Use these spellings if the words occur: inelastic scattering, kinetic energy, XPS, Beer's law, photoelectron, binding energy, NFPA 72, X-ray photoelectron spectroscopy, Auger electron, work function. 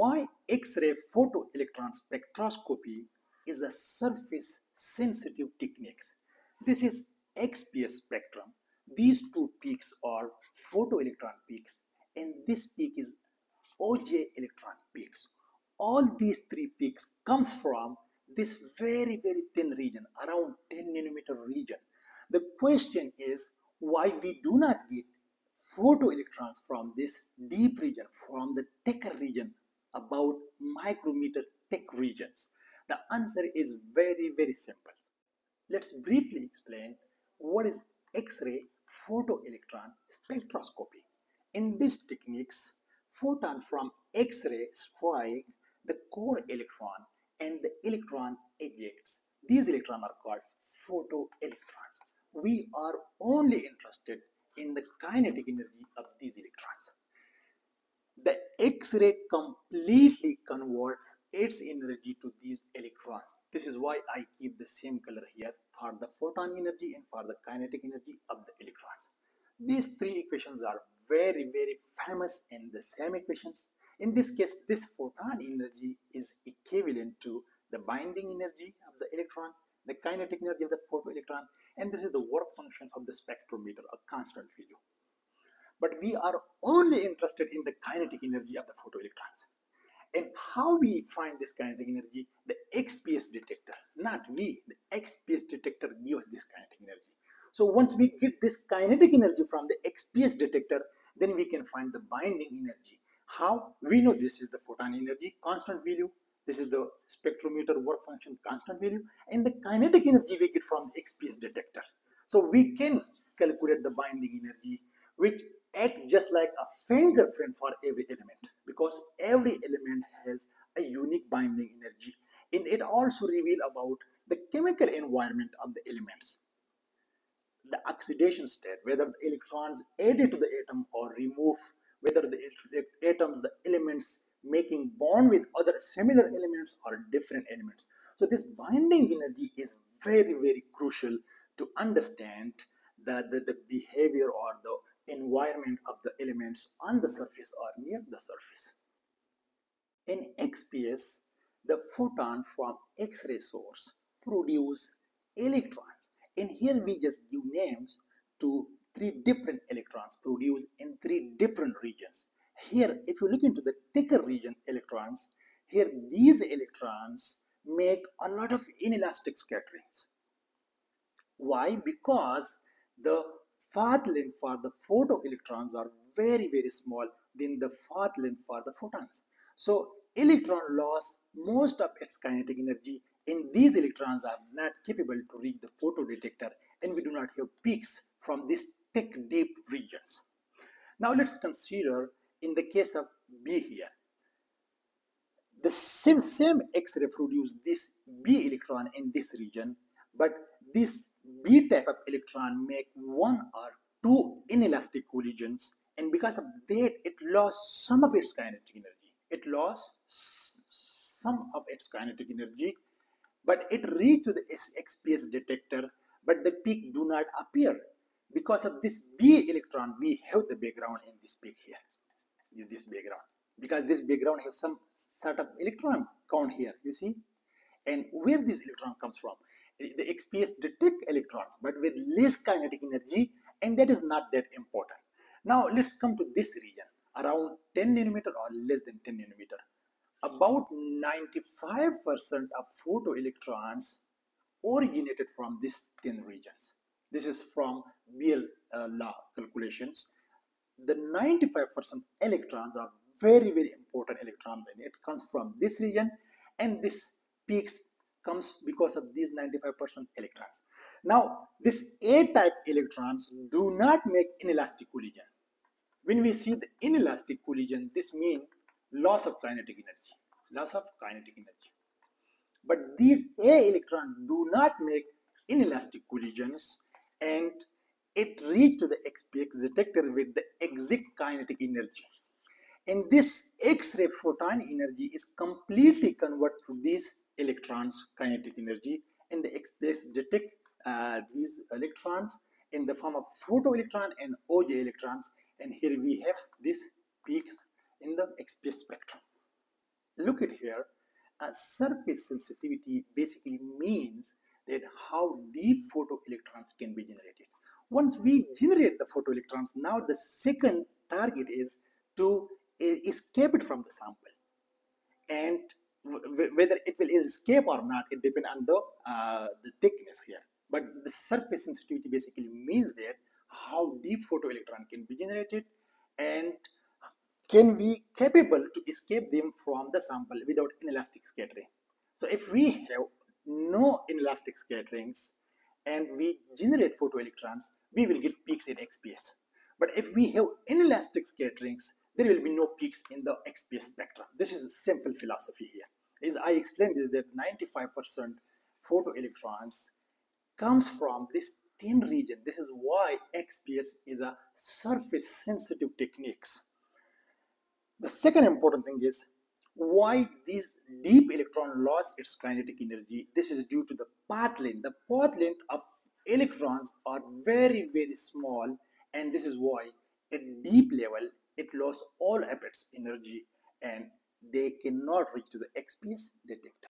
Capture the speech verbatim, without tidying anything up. why X-ray photoelectron spectroscopy is a surface sensitive technique. This is X P S spectrum. These two peaks are photoelectron peaks, and this peak is Auger electron peaks. All these three peaks comes from this very very thin region, around ten nanometer region. The question is why we do not get photoelectrons from this deep region, from the thicker region, about micrometer thick regions. The answer is very very simple. Let's briefly explain what is X-ray photoelectron spectroscopy. In these techniques, photons from X-ray strike the core electron and the electron ejects. These electrons are called photoelectrons. We are only interested in the kinetic energy of these electrons. The X-ray completely converts its energy to these electrons. This is why I keep the same color here for the photon energy and for the kinetic energy of the electrons. These three equations are very very famous and the same equations. In this case, this photon energy is equivalent to the binding energy of the electron, the kinetic energy of the photoelectron, and this is the work function of the spectrometer, a constant value. But we are only interested in the kinetic energy of the photoelectrons. And how we find this kinetic energy? The X P S detector, not we, the X P S detector gives this kinetic energy. So once we get this kinetic energy from the X P S detector, then we can find the binding energy. How? We know this is the photon energy, constant value. This is the spectrometer work function, constant value. And the kinetic energy we get from the X P S detector. So we can calculate the binding energy, which acts just like a fingerprint for every element, because every element has a unique binding energy. And it also reveals about the chemical environment of the elements. The oxidation state, whether the electrons added to the atom or removed, whether the atoms, the elements making bond with other similar elements or different elements. So this binding energy is very, very crucial to understand the, the, the behavior or the environment of the elements on the surface or near the surface. In X P S, the photon from X-ray source produce electrons. And here we just give names to three different electrons produced in three different regions. Here, if you look into the thicker region electrons, here these electrons make a lot of inelastic scatterings. Why? Because the path length for the photoelectrons are very very small than the path length for the photons. So electron lost most of its kinetic energy, and these electrons are not capable to reach the photodetector, and we do not have peaks from these thick deep regions. Now let's consider in the case of B here. The same, same X-ray produces this B electron in this region, but this B type of electron make one or two inelastic collisions, and because of that it lost some of its kinetic energy. It lost some of its kinetic energy, but it reached the X P S detector, but the peak do not appear. Because of this B electron, we have the background in this peak here, this background. Because this background has some sort of electron count here, you see. And where this electron comes from? The X P S detect electrons, but with less kinetic energy, and that is not that important. Now let's come to this region, around ten nanometer or less than ten nanometer. About ninety-five percent of photoelectrons originated from these thin regions. This is from Beer's uh, law calculations. The ninety-five percent electrons are very very important electrons, and it comes from this region, and this peaks comes because of these ninety-five percent electrons. Now this A-type electrons do not make inelastic collision. When we see the inelastic collision, this means loss of kinetic energy, loss of kinetic energy. But these A electrons do not make inelastic collisions, and it reached to the X P S detector with the exact kinetic energy. And this X-ray photon energy is completely converted to these electrons' kinetic energy, and the X P S detect uh, these electrons in the form of photoelectron and Auger electrons, and here we have these peaks in the X P S spectrum. look at here, a surface sensitivity basically means that how deep photoelectrons can be generated. Once we generate the photoelectrons, now the second target is to escape it from the sample. And whether it will escape or not, it depends on the, uh, the thickness here. But the surface sensitivity basically means that how deep photoelectron can be generated and can be capable to escape them from the sample without inelastic scattering. So if we have no inelastic scatterings and we generate photoelectrons, we will get peaks in X P S. But if we have inelastic scatterings, there will be no peaks in the X P S spectrum. This is a simple philosophy here. As I explained this, that ninety-five percent photoelectrons comes from this thin region. This is why X P S is a surface-sensitive techniques. The second important thing is why this deep electron lost its kinetic energy. This is due to the path length. The path length of electrons are very, very small, and this is why at deep level, it lost all of its energy and they cannot reach to the X P S detector.